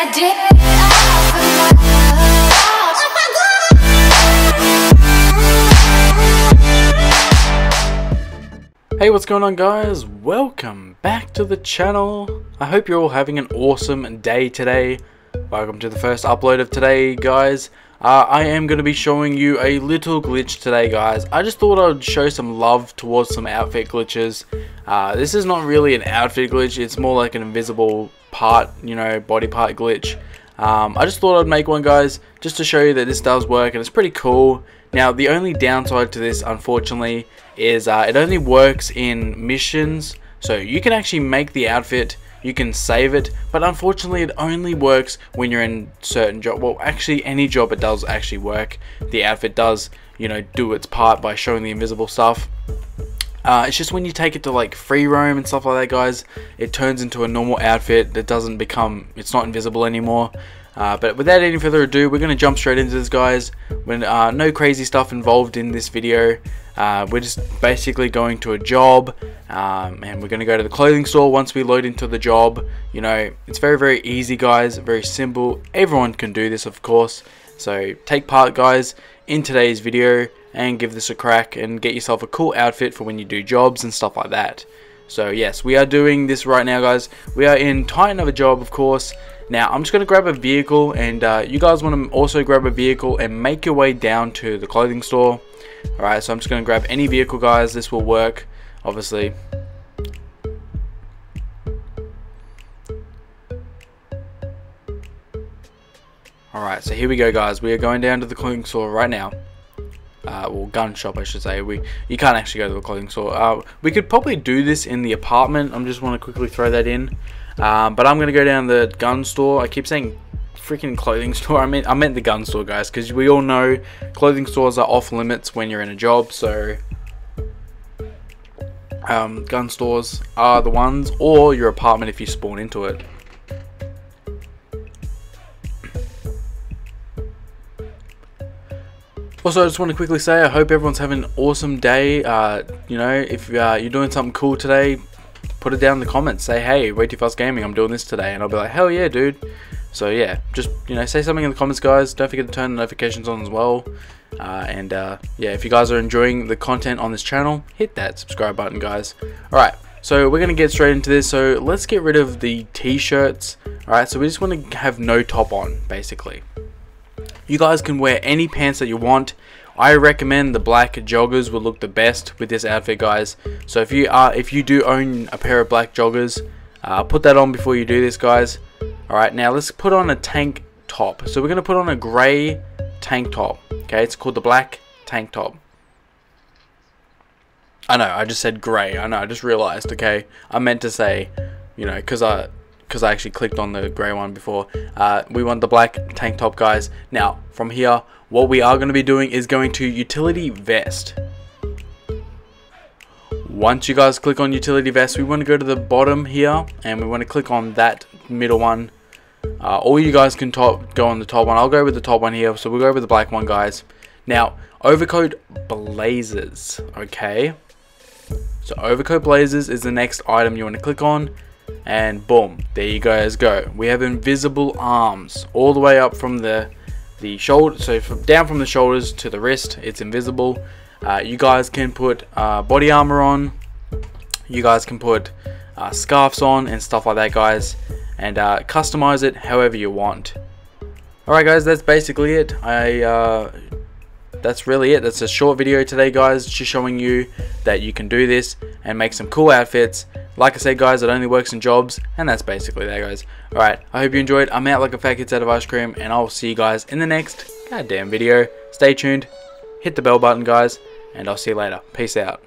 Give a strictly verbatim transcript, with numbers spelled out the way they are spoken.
I did. Hey, what's going on guys? Welcome back to the channel. I hope you're all having an awesome day today. Welcome to the first upload of today guys. Uh, I am going to be showing you a little glitch today guys. I just thought I would show some love towards some outfit glitches. Uh, this is not really an outfit glitch, it's more like an invisible part, you know, body part glitch. Um, I just thought I'd make one guys, just to show you that this does work and it's pretty cool. Now the only downside to this unfortunately is uh, it only works in missions, so you can actually make the outfit, you can save it, but unfortunately it only works when you're in certain job. Well actually any job it does actually work, the outfit does, you know, do its part by showing the invisible stuff. Uh, it's just when you take it to like free roam and stuff like that guys, it turns into a normal outfit that doesn't become, it's not invisible anymore. Uh, but without any further ado, we're going to jump straight into this guys. When uh, no crazy stuff involved in this video. Uh, we're just basically going to a job, um, and we're going to go to the clothing store once we load into the job. You know, it's very very easy guys, very simple, everyone can do this of course. So take part guys in today's video and give this a crack and get yourself a cool outfit for when you do jobs and stuff like that. So yes, we are doing this right now guys. We are in Titan of a job of course. Now I'm just going to grab a vehicle, and uh, you guys want to also grab a vehicle and make your way down to the clothing store. Alright, so I'm just going to grab any vehicle guys, this will work obviously. Alright, so here we go guys, we are going down to the clothing store right now. Uh, well, gun shop I should say. We you can't actually go to the clothing store. Uh, we could probably do this in the apartment. I'm just want to quickly throw that in. Um, but I'm gonna go down the gun store. I keep saying freaking clothing store. I mean I meant the gun store, guys, because we all know clothing stores are off limits when you're in a job. So um, gun stores are the ones, or your apartment if you spawn into it. Also, I just want to quickly say I hope everyone's having an awesome day. Uh, you know, if uh, you're doing something cool today, put it down in the comments. Say, hey, Way two Fast Gaming, I'm doing this today. And I'll be like, hell yeah, dude. So, yeah, just, you know, say something in the comments, guys. Don't forget to turn the notifications on as well. Uh, and, uh, yeah, if you guys are enjoying the content on this channel, hit that subscribe button, guys. Alright, so we're going to get straight into this. So, let's get rid of the t-shirts. Alright, so we just want to have no top on, basically. You guys can wear any pants that you want. I recommend the black joggers will look the best with this outfit guys. So if you are if you do own a pair of black joggers, uh, put that on before you do this guys. Alright, now let's put on a tank top. So we're going to put on a grey tank top. Okay, it's called the black tank top. I know, I just said grey. I know, I just realised, okay. I meant to say, you know, because I... because I actually clicked on the grey one before. Uh, we want the black tank top guys. Now from here what we are going to be doing is going to utility vest. Once you guys click on utility vest, we want to go to the bottom here and we want to click on that middle one. Uh, all you guys can top go on the top one. I'll go with the top one here, so we'll go with the black one guys. Now overcoat blazers, okay. So overcoat blazers is the next item you want to click on. And boom, there you guys go. We have invisible arms all the way up from the the shoulder, so from down from the shoulders to the wrist, it's invisible. Uh, you guys can put uh, body armor on. You guys can put uh, scarves on and stuff like that, guys, and uh, customize it however you want. All right, guys, that's basically it. I. Uh, That's really it. That's a short video today guys, just showing you that you can do this and make some cool outfits. Like I said guys, it only works in jobs, and that's basically that guys. Alright, I hope you enjoyed. I'm out like a fat kid's out of ice cream, and I'll see you guys in the next goddamn video. Stay tuned, hit the bell button guys, and I'll see you later. Peace out.